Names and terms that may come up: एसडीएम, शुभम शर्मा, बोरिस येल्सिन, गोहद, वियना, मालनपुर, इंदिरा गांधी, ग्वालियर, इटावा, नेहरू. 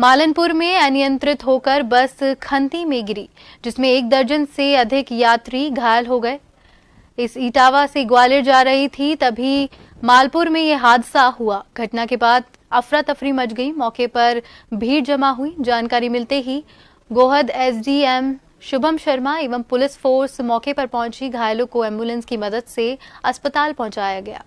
मालनपुर में अनियंत्रित होकर बस खंती में गिरी, जिसमें 1 दर्जन से अधिक यात्री घायल हो गए। इस इटावा से ग्वालियर जा रही थी, तभी मालपुर में यह हादसा हुआ। घटना के बाद अफरा तफरी मच गई, मौके पर भीड़ जमा हुई। जानकारी मिलते ही गोहद एसडीएम शुभम शर्मा एवं पुलिस फोर्स मौके पर पहुंची। घायलों को एम्बुलेंस की मदद से अस्पताल पहुंचाया गया।